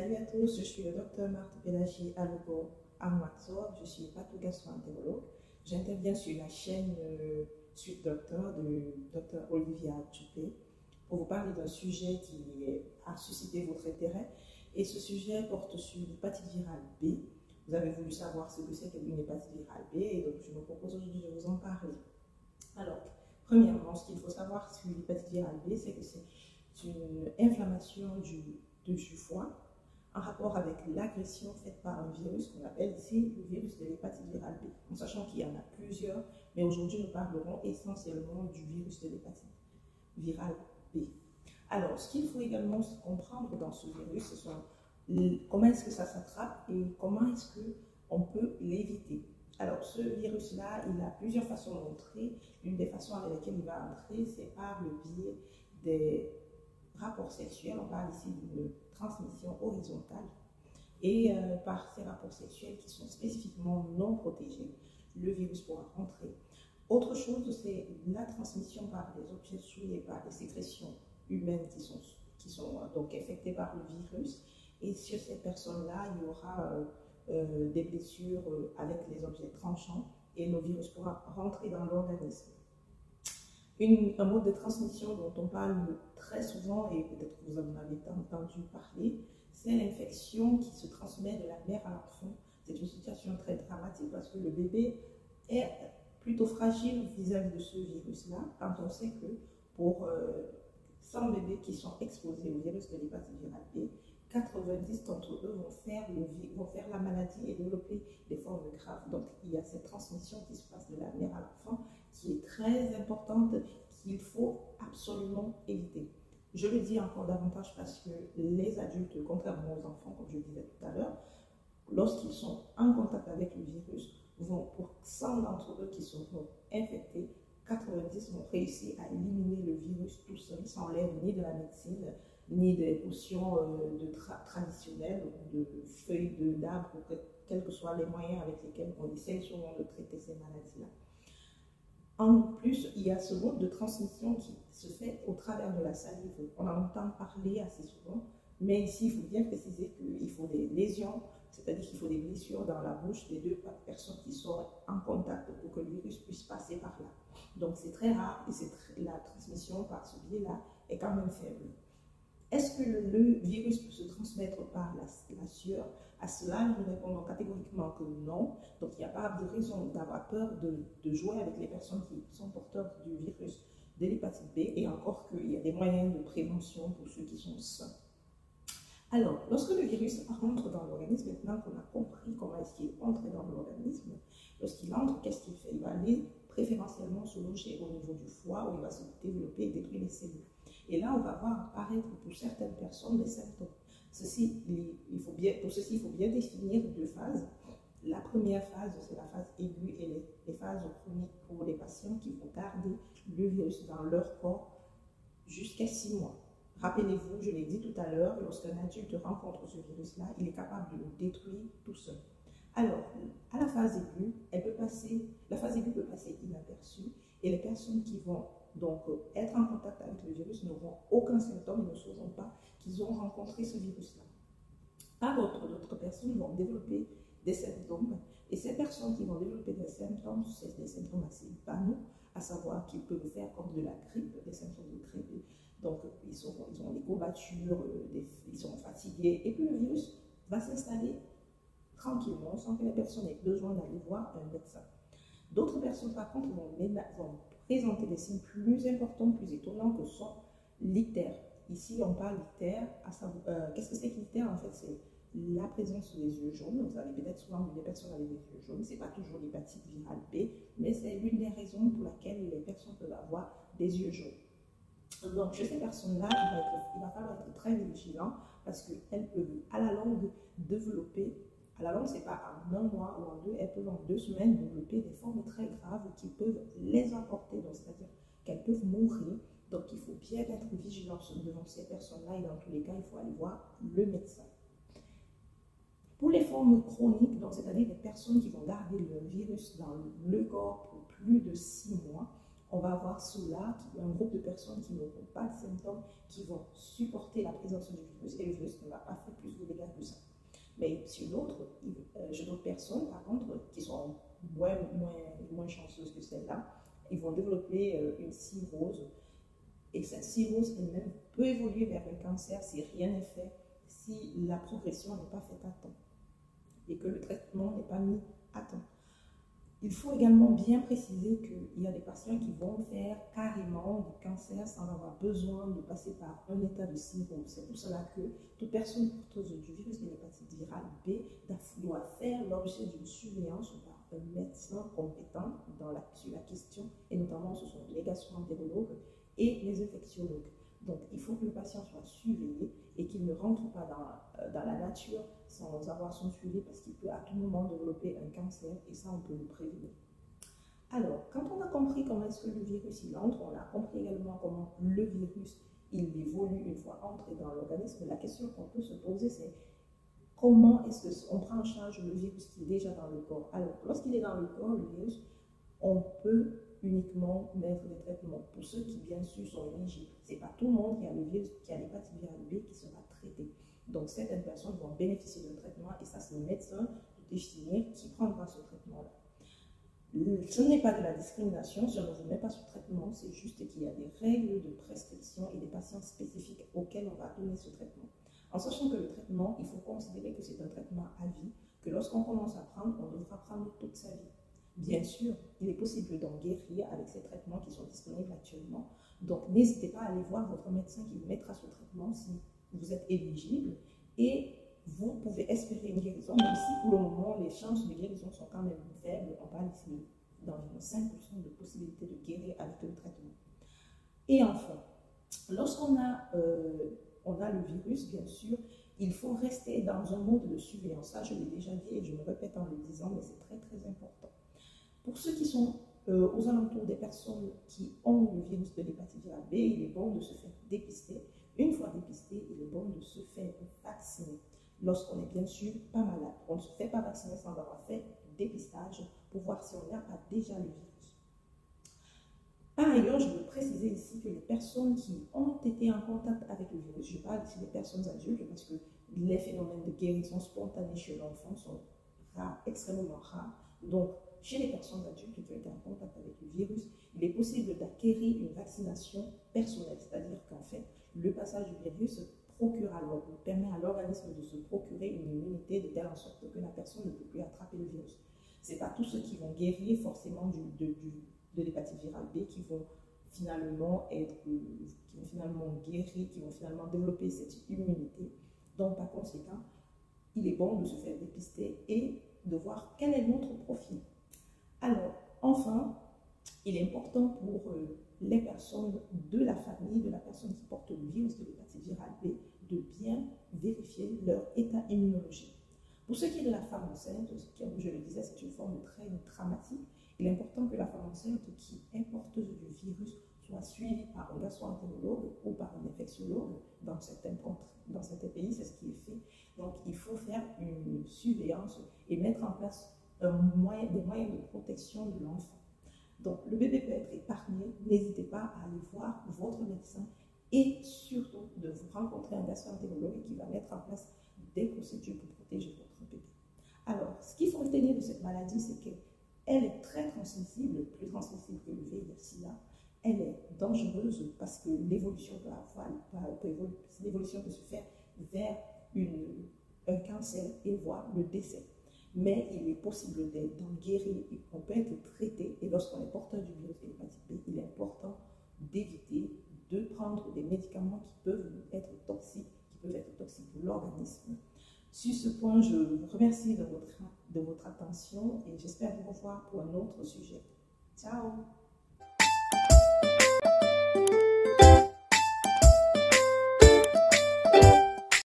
Salut à tous, je suis le docteur Marte Pédagier-Alubo Amatov, je suis pathogastro-entérologue. J'interviens sur la chaîne Suite Docteur de docteur Olivia Tupé pour vous parler d'un sujet qui a suscité votre intérêt. Et ce sujet porte sur l'hépatite virale B. Vous avez voulu savoir ce que c'est qu'une hépatite virale B, et donc je me propose aujourd'hui de vous en parler. Alors, premièrement, ce qu'il faut savoir sur l'hépatite virale B, c'est que c'est une inflammation du foie en rapport avec l'agression faite par un virus qu'on appelle ici le virus de l'hépatite virale B, en sachant qu'il y en a plusieurs, mais aujourd'hui nous parlerons essentiellement du virus de l'hépatite virale B. Alors, ce qu'il faut également comprendre dans ce virus, ce sont comment est-ce que ça s'attrape et comment est-ce qu'on peut l'éviter. Alors, ce virus-là, il a plusieurs façons d'entrer. L'une des façons avec lesquelles il va entrer, c'est par le biais des rapports sexuels. On parle ici d'une transmission horizontale. Et par ces rapports sexuels qui sont spécifiquement non protégés, le virus pourra entrer. Autre chose, c'est la transmission par des objets souillés, par des sécrétions humaines qui sont donc infectées par le virus. Et sur ces personnes-là, il y aura des blessures avec les objets tranchants et le virus pourra rentrer dans l'organisme. Un mode de transmission dont on parle très souvent, et peut-être que vous en avez entendu parler, c'est l'infection qui se transmet de la mère à l'enfant. C'est une situation très dramatique parce que le bébé est plutôt fragile vis-à-vis de ce virus-là, quand on sait que pour 100 bébés qui sont exposés au virus de l'hépatite virale B, 90 d'entre eux vont faire la maladie et développer des formes graves. Donc il y a cette transmission qui se passe de la mère à l'enfant qui est très importante, qu'il faut absolument éviter. Je le dis encore davantage parce que les adultes, contrairement aux enfants, comme je le disais tout à l'heure, lorsqu'ils sont en contact avec le virus, vont, pour 100 d'entre eux qui seront infectés, 90 vont réussir à éliminer le virus tout seul, sans l'aide ni de la médecine, ni des potions traditionnelles, ou de feuilles d'arbre, ou quels que soient les moyens avec lesquels on essaie souvent de traiter ces maladies-là. En plus, il y a ce mode de transmission qui se fait au travers de la salive. On en entend parler assez souvent, mais ici, il faut bien préciser qu'il faut des lésions, c'est-à-dire qu'il faut des blessures dans la bouche des deux personnes qui sont en contact pour que le virus puisse passer par là. Donc c'est très rare et la transmission par ce biais-là est quand même faible. Est-ce que le virus peut se transmettre par la sueur? À cela, nous répondons catégoriquement que non. Donc il n'y a pas de raison d'avoir peur de jouer avec les personnes qui sont porteurs du virus de l'hépatite B, et encore qu'il y a des moyens de prévention pour ceux qui sont sains. Alors, lorsque le virus rentre dans l'organisme, maintenant qu'on a compris comment est-ce qu'il entre dans l'organisme, lorsqu'il entre, qu'est-ce qu'il fait? Il va aller préférentiellement se loger au niveau du foie, où il va se développer et détruire les cellules. Et là, on va voir apparaître pour certaines personnes des symptômes. Pour ceci, il faut bien définir deux phases. La première phase, c'est la phase aiguë et les phases chroniques pour les patients qui vont garder le virus dans leur corps jusqu'à 6 mois. Rappelez-vous, je l'ai dit tout à l'heure, lorsqu'un adulte rencontre ce virus-là, il est capable de le détruire tout seul. Alors, à la phase aiguë, la phase aiguë peut passer inaperçue, et les personnes qui vont donc être en contact avec le virus n'auront aucun symptôme et ne sauront pas qu'ils ont rencontré ce virus-là. Par contre, d'autres personnes vont développer des symptômes, et ces personnes qui vont développer des symptômes, c'est des symptômes assez banaux, à savoir qu'ils peuvent faire comme de la grippe, des symptômes de grippe. Donc, ils ont des courbatures, ils sont fatigués, et puis le virus va s'installer tranquillement, sans que la personne ait besoin d'aller voir un médecin. D'autres personnes, par contre, vont présenter des signes plus importants, plus étonnants que sont l'ictère. Ici, on parle d'ictère. Qu'est-ce que c'est que l'ictère? En fait, c'est la présence des yeux jaunes. Vous avez peut-être souvent vu des personnes avec des yeux jaunes. Ce n'est pas toujours l'hépatite virale B, mais c'est l'une des raisons pour laquelle les personnes peuvent avoir des yeux jaunes. Donc, chez ces personnes-là, il va falloir être très vigilant parce qu'elles peuvent, à la longue, développer, à la longue, ce n'est pas en 1 mois ou en 2, elles peuvent en 2 semaines développer des formes très graves qui peuvent les emporter, c'est-à-dire qu'elles peuvent mourir. Donc, il faut bien être vigilant devant ces personnes-là et dans tous les cas, il faut aller voir le médecin. Pour les formes chroniques, c'est-à-dire des personnes qui vont garder le virus dans le corps pour plus de 6 mois, on va avoir ceux-là, un groupe de personnes qui n'auront pas de symptômes, qui vont supporter la présence du virus et le virus ne va pas faire plus de dégâts ben, sur l'autre, j'ai d'autres personnes, par contre, qui sont moins chanceuses que celle-là, ils vont développer une cirrhose. Et cette cirrhose elle-même peut évoluer vers un cancer si rien n'est fait, si la progression n'est pas faite à temps et que le traitement n'est pas mis à temps. Il faut également bien préciser qu'il y a des patients qui vont faire carrément du cancer sans avoir besoin de passer par un état de cirrhose. C'est pour cela que toute personne porteuse du virus de l'hépatite virale B doit faire l'objet d'une surveillance par un médecin compétent sur la question, et notamment ce sont les gastro-entérologues et les infectiologues. Donc il faut que le patient soit surveillé et qu'il ne rentre pas dans la nature sans avoir son suivi, parce qu'il peut à tout moment développer un cancer, et ça on peut le prévenir. Alors, quand on a compris comment est-ce que le virus il entre, on a compris également comment le virus il évolue une fois entré dans l'organisme, la question qu'on peut se poser c'est comment est-ce qu'on prend en charge le virus qui est déjà dans le corps. Alors, lorsqu'il est dans le corps, le virus, on peut uniquement mettre des traitements pour ceux qui bien sûr sont éligibles. C'est pas tout le monde qui a le virus, qui a l'hépatite virale B qui sera traité. Donc certaines personnes vont bénéficier d'un traitement et ça c'est le médecin de définir qui prendra ce traitement-là. Ce n'est pas de la discrimination, je ne vous mets pas ce traitement, c'est juste qu'il y a des règles de prescription et des patients spécifiques auxquels on va donner ce traitement. En sachant que le traitement, il faut considérer que c'est un traitement à vie, que lorsqu'on commence à prendre, on devra prendre toute sa vie. Bien sûr, il est possible d'en guérir avec ces traitements qui sont disponibles actuellement. Donc, n'hésitez pas à aller voir votre médecin qui vous mettra ce traitement si vous êtes éligible. Et vous pouvez espérer une guérison, même si pour le moment, les chances de guérison sont quand même faibles. On parle ici d'environ 5% de possibilité de guérir avec le traitement. Et enfin, lorsqu'on a le virus, bien sûr, il faut rester dans un mode de surveillance. Ça, je l'ai déjà dit et je me répète en le disant, mais c'est très très important. Pour ceux qui sont aux alentours des personnes qui ont le virus de l'hépatite virale B, il est bon de se faire dépister. Une fois dépisté, il est bon de se faire vacciner. Lorsqu'on est bien sûr pas malade, on ne se fait pas vacciner sans avoir fait un dépistage pour voir si on n'a pas déjà le virus. Par ailleurs, je veux préciser ici que les personnes qui ont été en contact avec le virus, je parle ici des personnes adultes parce que les phénomènes de guérison spontanée chez l'enfant sont rares, extrêmement rares. Donc, chez les personnes adultes qui ont été en contact avec le virus, il est possible d'acquérir une vaccination personnelle, c'est-à-dire qu'en fait, le passage du virus permet à l'organisme de se procurer une immunité de telle en sorte que la personne ne peut plus attraper le virus. Ce n'est pas tous ceux qui vont guérir forcément de l'hépatite virale B qui vont finalement guérir, qui vont finalement développer cette immunité. Donc, par conséquent, il est bon de se faire dépister et de voir quel est notre profil. Alors, enfin, il est important pour les personnes de la famille, de la personne qui porte le virus de l'hépatite virale B, de bien vérifier leur état immunologique. Pour ce qui est de la femme enceinte, comme je le disais, c'est une forme très dramatique, il est important que la femme enceinte qui est porteuse du virus soit suivie par un gastro-entérologue ou par un infectiologue. Dans certains pays, c'est ce qui est fait. Donc, il faut faire une surveillance et mettre en place des moyens de protection de l'enfant. Donc, le bébé peut être épargné. N'hésitez pas à aller voir votre médecin et surtout de vous rencontrer un gastro-entérologue qui va mettre en place des procédures pour protéger votre bébé. Alors, ce qu'il faut retenir de cette maladie, c'est qu'elle est très transmissible, plus transmissible que le VIH-Sida. Elle est dangereuse parce que l'évolution peut se faire vers un cancer et voire le décès. Mais il est possible d'en guérir, on peut être traité, et lorsqu'on est porteur du virus de l'hépatite B, il est important d'éviter de prendre des médicaments qui peuvent être toxiques, pour l'organisme. Sur ce point, je vous remercie de votre attention et j'espère vous revoir pour un autre sujet. Ciao!